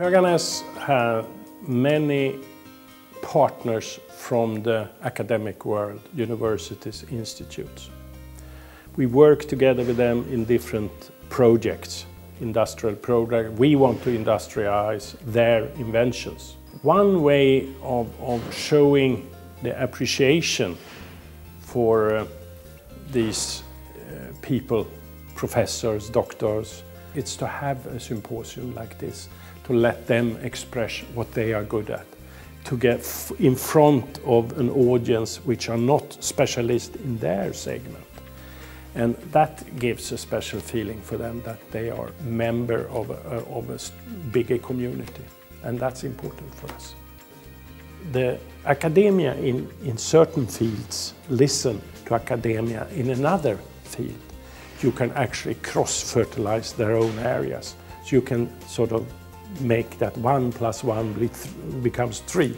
Höganäs has many partners from the academic world, universities, institutes. We work together with them in different projects, industrial projects. We want to industrialize their inventions. One way of showing the appreciation for these people, professors, doctors, it's to have a symposium like this, to let them express what they are good at, to get in front of an audience which are not specialists in their segment. And that gives a special feeling for them that they are a member of a bigger community. And that's important for us. The academia in certain fields listen to academia in another field. You can actually cross-fertilize their own areas. So you can sort of make that 1 + 1 becomes 3.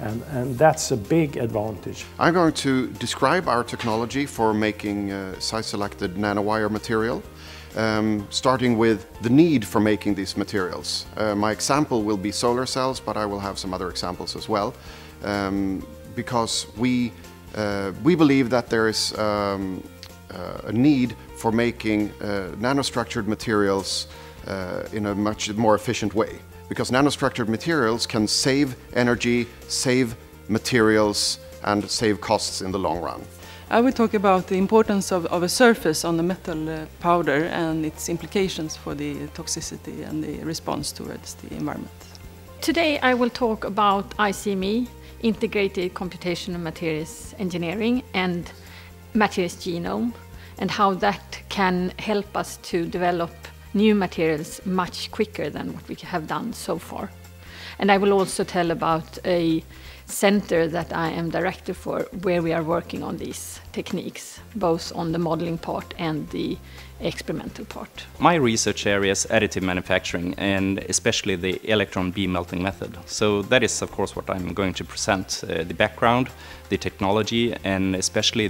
And that's a big advantage. I'm going to describe our technology for making site-selected nanowire material, starting with the need for making these materials. My example will be solar cells, but I will have some other examples as well, because we believe that there is a need for making nanostructured materials in a much more efficient way. Because nanostructured materials can save energy, save materials, and save costs in the long run. I will talk about the importance of a surface on the metal powder and its implications for the toxicity and the response towards the environment. Today I will talk about ICME, Integrated Computational Materials Engineering, and Materials Genome, and how that can help us to develop new materials much quicker than what we have done so far. And I will also tell about a center that I am director for, where we are working on these techniques, both on the modeling part and the experimental part. My research area is additive manufacturing, and especially the electron beam melting method. So that is of course what I'm going to present, the background, the technology, and especially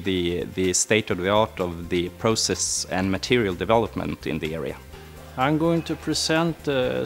the state of the art of the process and material development in the area. I'm going to present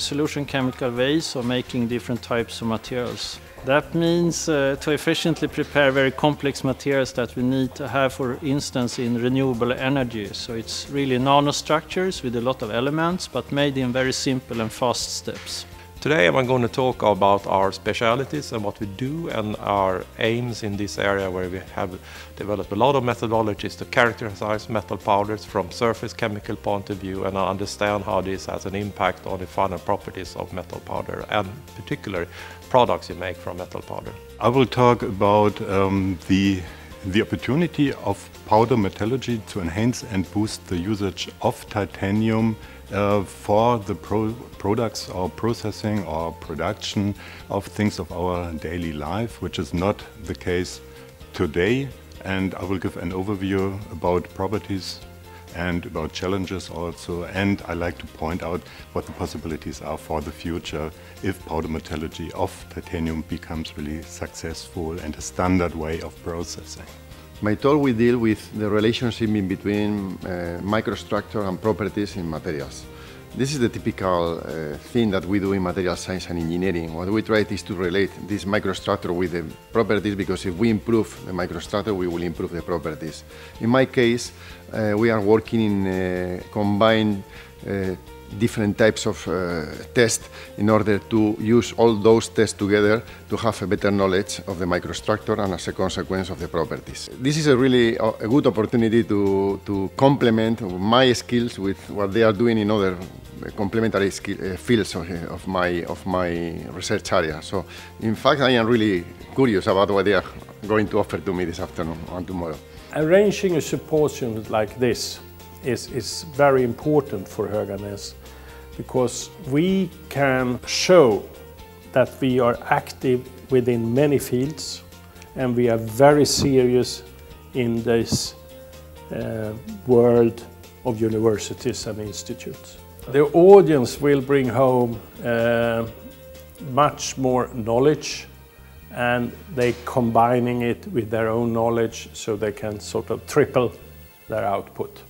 solution chemical ways of making different types of materials. That means to efficiently prepare very complex materials that we need to have, for instance, in renewable energy. So it's really nanostructures with a lot of elements, but made in very simple and fast steps. Today I'm going to talk about our specialities and what we do and our aims in this area, where we have developed a lot of methodologies to characterize metal powders from surface chemical point of view and understand how this has an impact on the final properties of metal powder and particularly products you make from metal powder. I will talk about the opportunity of powder metallurgy to enhance and boost the usage of titanium for the products or processing or production of things of our daily life, which is not the case today. And I will give an overview about properties and about challenges also, and I like to point out what the possibilities are for the future if powder metallurgy of titanium becomes really successful and a standard way of processing. My talk will deal with the relationship in between microstructure and properties in materials. This is the typical thing that we do in material science and engineering. What we try is to relate this microstructure with the properties, because if we improve the microstructure, we will improve the properties. In my case, we are working in combined different types of tests in order to use all those tests together to have a better knowledge of the microstructure and as a consequence of the properties. This is a really a good opportunity to complement my skills with what they are doing in other complementary fields of my research area. So in fact I am really curious about what they are going to offer to me this afternoon and tomorrow. Arranging a symposium like this is very important for Höganäs, because we can show that we are active within many fields and we are very serious in this world of universities and institutes. The audience will bring home much more knowledge, and they combining it with their own knowledge so they can sort of triple their output.